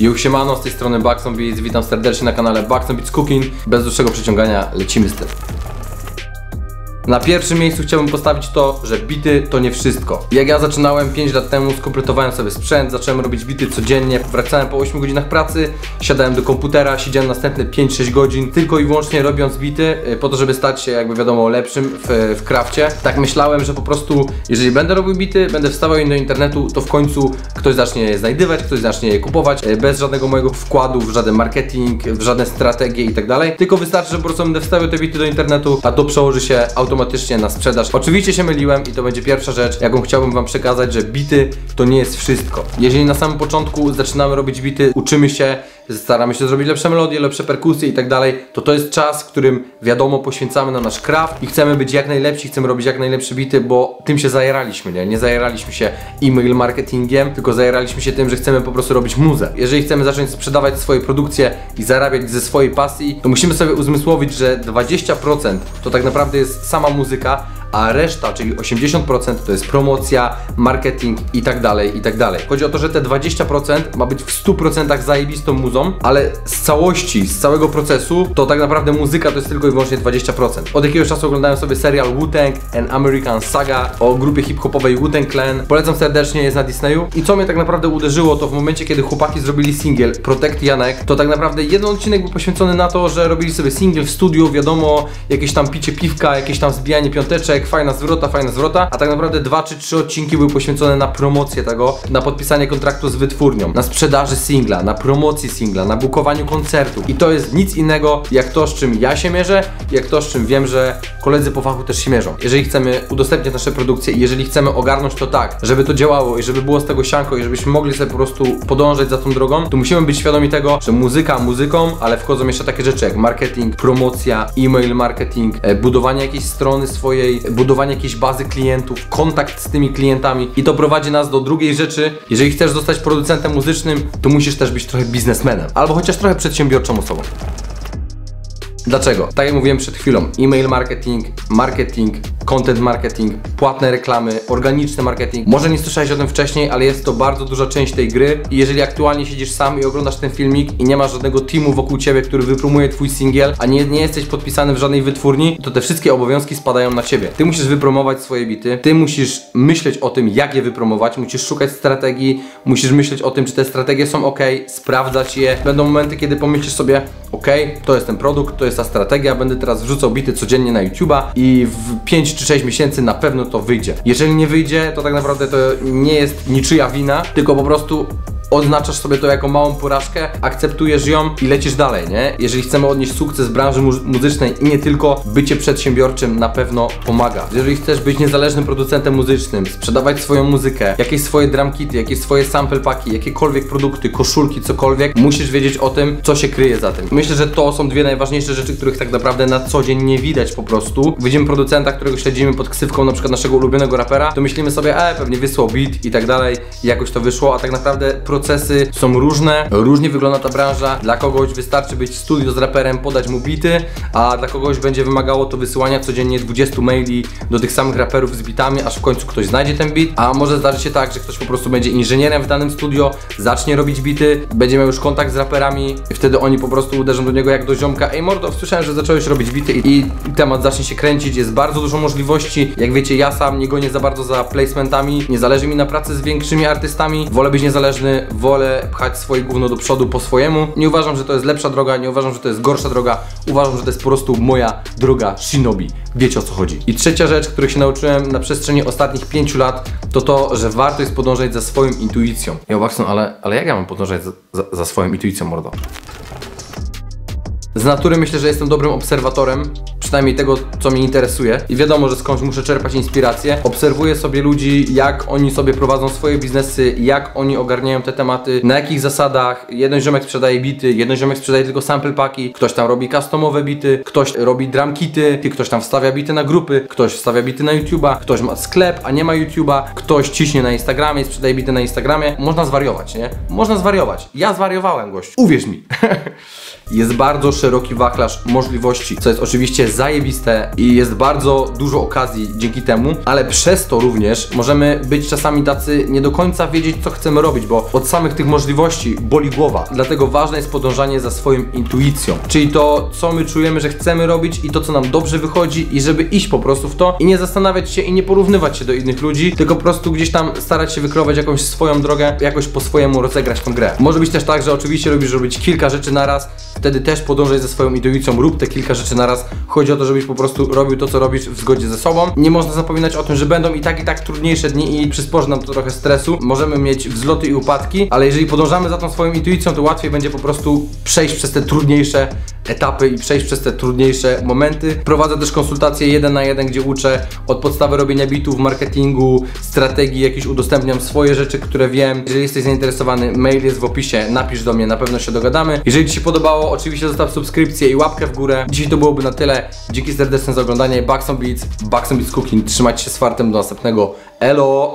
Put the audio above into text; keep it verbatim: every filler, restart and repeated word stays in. Yo, siemano, z tej strony Baxon Beats, witam serdecznie na kanale Baxon Beats Cookin'. Bez dłuższego przeciągania lecimy z tym. Na pierwszym miejscu chciałbym postawić to, że bity to nie wszystko. Jak ja zaczynałem pięć lat temu, skompletowałem sobie sprzęt, zacząłem robić bity codziennie, wracałem po ośmiu godzinach pracy, siadałem do komputera, siedziałem następne pięć sześć godzin, tylko i wyłącznie robiąc bity, po to, żeby stać się, jakby wiadomo, lepszym w, w crafcie. Tak myślałem, że po prostu, jeżeli będę robił bity, będę wstawał im do internetu, to w końcu ktoś zacznie je znajdywać, ktoś zacznie je kupować, bez żadnego mojego wkładu w żaden marketing, w żadne strategie i tak dalej. Tylko wystarczy, że po prostu będę wstawiał te bity do internetu, a to przełoży się automatycznie automatycznie na sprzedaż. Oczywiście się myliłem i to będzie pierwsza rzecz, jaką chciałbym wam przekazać, że bity to nie jest wszystko. Jeżeli na samym początku zaczynamy robić bity, uczymy się, staramy się zrobić lepsze melodie, lepsze perkusje i tak dalej, to to jest czas, w którym wiadomo poświęcamy na nasz craft i chcemy być jak najlepsi, chcemy robić jak najlepsze bity, bo tym się zajeraliśmy, nie? Nie zajeraliśmy się e-mail marketingiem, tylko zajeraliśmy się tym, że chcemy po prostu robić muzę. Jeżeli chcemy zacząć sprzedawać swoje produkcje i zarabiać ze swojej pasji, to musimy sobie uzmysłowić, że dwadzieścia procent to tak naprawdę jest sama muzyka, a reszta, czyli osiemdziesiąt procent to jest promocja, marketing i tak dalej, i tak dalej. Chodzi o to, że te dwadzieścia procent ma być w stu procentach zajebistą muzą, ale z całości, z całego procesu, to tak naprawdę muzyka to jest tylko i wyłącznie dwadzieścia procent. Od jakiegoś czasu oglądałem sobie serial Wu-Tang: An American Saga o grupie hip-hopowej Wu-Tang Clan. Polecam serdecznie, jest na Disneyu. I co mnie tak naprawdę uderzyło, to w momencie, kiedy chłopaki zrobili singiel Protect Janek, to tak naprawdę jeden odcinek był poświęcony na to, że robili sobie singiel w studiu, wiadomo, jakieś tam picie piwka, jakieś tam zbijanie piąteczek, fajna zwrota, fajna zwrota, a tak naprawdę dwa czy trzy odcinki były poświęcone na promocję tego, na podpisanie kontraktu z wytwórnią, na sprzedaży singla, na promocji singla, na bukowaniu koncertu. I to jest nic innego jak to, z czym ja się mierzę, jak to, z czym wiem, że koledzy po fachu też się mierzą. Jeżeli chcemy udostępniać nasze produkcje i jeżeli chcemy ogarnąć to tak, żeby to działało i żeby było z tego sianko i żebyśmy mogli sobie po prostu podążać za tą drogą, to musimy być świadomi tego, że muzyka muzyką, ale wchodzą jeszcze takie rzeczy jak marketing, promocja, e-mail marketing, budowanie jakiejś strony swojej, budowanie jakiejś bazy klientów, kontakt z tymi klientami i to prowadzi nas do drugiej rzeczy. Jeżeli chcesz zostać producentem muzycznym, to musisz też być trochę biznesmenem, albo chociaż trochę przedsiębiorczą osobą. Dlaczego? Tak jak mówiłem przed chwilą, e-mail marketing, marketing, content marketing, płatne reklamy, organiczny marketing. Może nie słyszałeś o tym wcześniej, ale jest to bardzo duża część tej gry i jeżeli aktualnie siedzisz sam i oglądasz ten filmik i nie masz żadnego teamu wokół ciebie, który wypromuje twój singiel, a nie, nie jesteś podpisany w żadnej wytwórni, to te wszystkie obowiązki spadają na ciebie. Ty musisz wypromować swoje bity, ty musisz myśleć o tym, jak je wypromować, musisz szukać strategii, musisz myśleć o tym, czy te strategie są ok, sprawdzać je. Będą momenty, kiedy pomyślisz sobie, ok, to jest ten produkt, to jest ta strategia, będę teraz wrzucał bity codziennie na YouTube'a i w pięć czy sześć miesięcy na pewno to wyjdzie. Jeżeli nie wyjdzie, to tak naprawdę to nie jest niczyja wina, tylko po prostu odznaczasz sobie to jako małą porażkę, akceptujesz ją i lecisz dalej, nie? Jeżeli chcemy odnieść sukces w branży mu muzycznej i nie tylko, bycie przedsiębiorczym na pewno pomaga. Jeżeli chcesz być niezależnym producentem muzycznym, sprzedawać swoją muzykę, jakieś swoje drumkity, jakieś swoje sample paki, jakiekolwiek produkty, koszulki, cokolwiek, musisz wiedzieć o tym, co się kryje za tym. Myślę, że to są dwie najważniejsze rzeczy, których tak naprawdę na co dzień nie widać po prostu. Widzimy producenta, którego śledzimy pod ksywką na przykład naszego ulubionego rapera, to myślimy sobie, e, pewnie wysłał beat i tak dalej, jakoś to wyszło, a tak naprawdę procesy są różne, różnie wygląda ta branża. Dla kogoś wystarczy być w studio z raperem, podać mu bity, a dla kogoś będzie wymagało to wysyłania codziennie dwudziestu maili do tych samych raperów z bitami, aż w końcu ktoś znajdzie ten bit. A może zdarzy się tak, że ktoś po prostu będzie inżynierem w danym studio, zacznie robić bity, będzie miał już kontakt z raperami i wtedy oni po prostu uderzą do niego jak do ziomka: ej mordo, słyszałem, że zacząłeś robić bity i, i temat zacznie się kręcić. Jest bardzo dużo możliwości. Jak wiecie, ja sam nie gonię za bardzo za placementami, nie zależy mi na pracy z większymi artystami, wolę być niezależny, wolę pchać swoje gówno do przodu po swojemu. Nie uważam, że to jest lepsza droga, nie uważam, że to jest gorsza droga. Uważam, że to jest po prostu moja droga Shinobi. Wiecie, o co chodzi. I trzecia rzecz, której się nauczyłem na przestrzeni ostatnich pięciu lat, to to, że warto jest podążać za swoją intuicją. Ja Baxon, ale, ale jak ja mam podążać za, za, za swoją intuicją, mordo? Z natury myślę, że jestem dobrym obserwatorem, przynajmniej tego, co mnie interesuje i wiadomo, że skądś muszę czerpać inspirację. Obserwuję sobie ludzi, jak oni sobie prowadzą swoje biznesy, jak oni ogarniają te tematy, na jakich zasadach. Jeden ziomek sprzedaje bity, jeden ziomek sprzedaje tylko sample paki, ktoś tam robi customowe bity, ktoś robi drumkity, ktoś tam wstawia bity na grupy, ktoś wstawia bity na YouTube'a, ktoś ma sklep, a nie ma YouTube'a, ktoś ciśnie na Instagramie i sprzedaje bity na Instagramie. Można zwariować, nie? Można zwariować. Ja zwariowałem, gość. Uwierz mi. Jest bardzo szeroki wachlarz możliwości, co jest oczywiście zajebiste i jest bardzo dużo okazji dzięki temu, ale przez to również możemy być czasami tacy nie do końca wiedzieć, co chcemy robić, bo od samych tych możliwości boli głowa. Dlatego ważne jest podążanie za swoją intuicją, czyli to, co my czujemy, że chcemy robić i to, co nam dobrze wychodzi i żeby iść po prostu w to i nie zastanawiać się i nie porównywać się do innych ludzi, tylko po prostu gdzieś tam starać się wykrować jakąś swoją drogę, jakoś po swojemu rozegrać tą grę. Może być też tak, że oczywiście lubisz robić kilka rzeczy na raz, wtedy też podążaj ze swoją intuicją, rób te kilka rzeczy na raz. Chodzi o to, żebyś po prostu robił to, co robisz w zgodzie ze sobą. Nie można zapominać o tym, że będą i tak i tak trudniejsze dni i przysporzy nam to trochę stresu. Możemy mieć wzloty i upadki, ale jeżeli podążamy za tą swoją intuicją, to łatwiej będzie po prostu przejść przez te trudniejsze etapy i przejść przez te trudniejsze momenty. Prowadzę też konsultacje jeden na jeden, gdzie uczę od podstawy robienia bitów, marketingu, strategii, jakiś udostępniam swoje rzeczy, które wiem. Jeżeli jesteś zainteresowany, mail jest w opisie, napisz do mnie, na pewno się dogadamy. Jeżeli Ci się podobało, oczywiście zostaw subskrypcję i łapkę w górę. Dzisiaj to byłoby na tyle. Dzięki serdeczne za oglądanie. Baxon Beats, Baxon Beats Cookin'. Trzymajcie się z fartem, do następnego. Elo!